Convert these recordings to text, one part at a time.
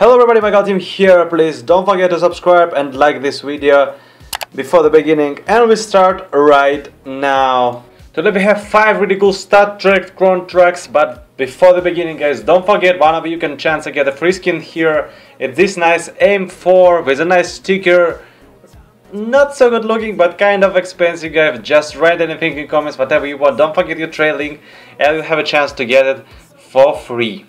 Hello everybody, MyGoalTeam here. Please don't forget to subscribe and like this video before the beginning, and we start right now. Today we have 5 really cool Star Trek contracts, but before the beginning guys, don't forget, one of you can chance to get a free skin here. It's this nice M4 with a nice sticker. Not so good looking, but kind of expensive guys. Just write anything in comments, whatever you want. Don't forget your trade link and you'll have a chance to get it for free.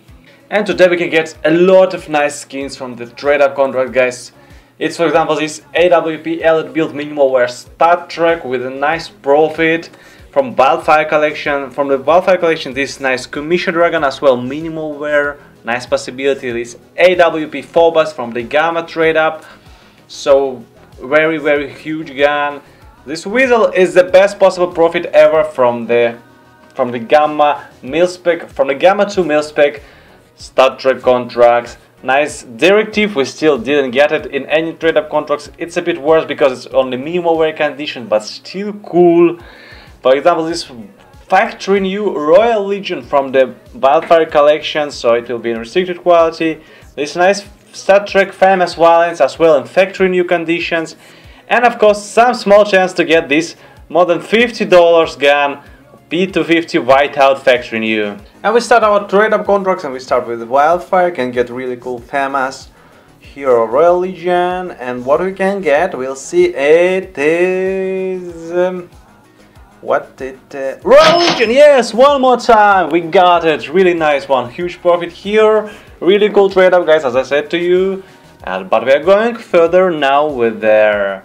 And today we can get a lot of nice skins from the trade-up contract, guys. It's, for example, this AWP Elite Build minimal wear Star Trek with a nice profit from Wildfire Collection. From the Wildfire Collection, this nice Commission Dragon as well, minimal wear, nice possibility. This AWP Phobos from the Gamma trade-up, so very huge gun. This Weasel is the best possible profit ever from the Gamma mil-spec, from the Gamma to mil-spec Star Trek contracts. Nice directive, we still didn't get it in any trade-up contracts. It's a bit worse because it's only minimal wear condition, but still cool. For example, this Factory New Royal Legion from the Wildfire Collection, so it will be in restricted quality. This nice Star Trek Famous Violence as well in Factory New conditions. And of course, some small chance to get this more than $50 gun P250 Whiteout Factory New. And we start our trade-up contracts, and we start with Wildfire. Can get really cool Famas, Hero Royal Legion, and what we can get, we'll see. It is... Royal Legion, yes, one more time, we got it, really nice one, huge profit here, really cool trade-up guys, as I said to you, but we are going further now with their...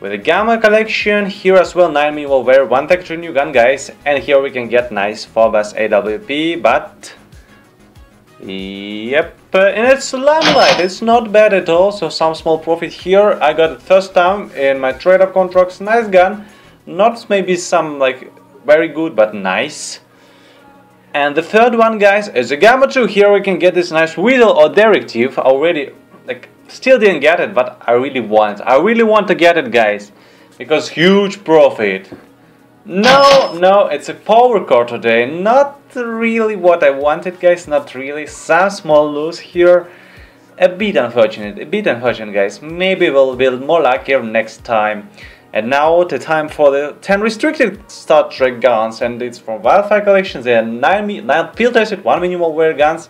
with the Gamma collection, here as well 9 minimal wear, 1 factory new gun guys, and here we can get nice Phobos AWP, but... yep, and it's Limelight, it's not bad at all, so some small profit here. I got it first time in my trade-up contracts, nice gun, not maybe some like very good, but nice. And the third one guys is a Gamma 2, here we can get this nice Weasel or Directive, already like... still didn't get it, but I really want to get it guys, because huge profit. No, it's a power core today, not really what I wanted guys, not really. Some small loss here, a bit unfortunate guys. Maybe we'll be more luckier next time. And now the time for the 10 restricted Star Trek guns, and it's from Wildfire Collections. They are 9 field tested, 1 minimal wear guns.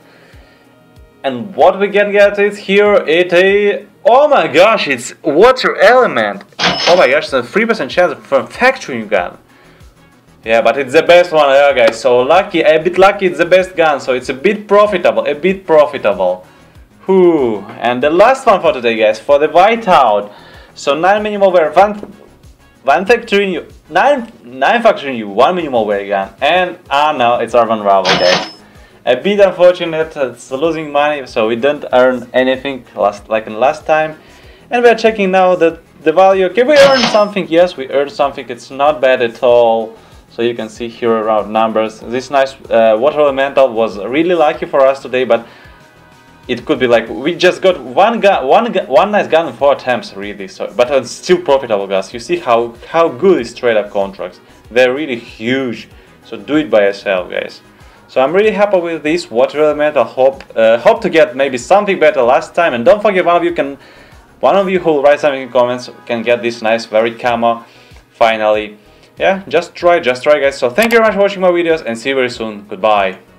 And what we can get is here, it is... oh my gosh, it's Water Element! Oh my gosh, it's a 3% chance from Factory gun. Yeah, but it's the best one here guys, so lucky, a bit lucky, it's the best gun, so it's a bit profitable. Whoo! And the last one for today guys, for the Whiteout. So 9 minimal wear, 1 Factory New, 9 Factory New, 1 minimal wear gun, and no, it's Urban Rebel guys. A bit unfortunate, it's losing money, so we don't earn anything like last time. And we are checking now the value. Okay, we earned something, yes, we earned something, it's not bad at all. So you can see here around numbers. This nice Water Elemental was really lucky for us today, but it could be like, we just got one nice gun in 4 attempts, really, so, but it's still profitable, guys. You see how good is trade-up contracts, they're really huge, so do it by yourself, guys. So I'm really happy with this Water Element. I hope to get maybe something better last time. And don't forget, one of you who will write something in comments can get this nice varied camo finally. Yeah, just try guys. So thank you very much for watching my videos, and see you very soon. Goodbye.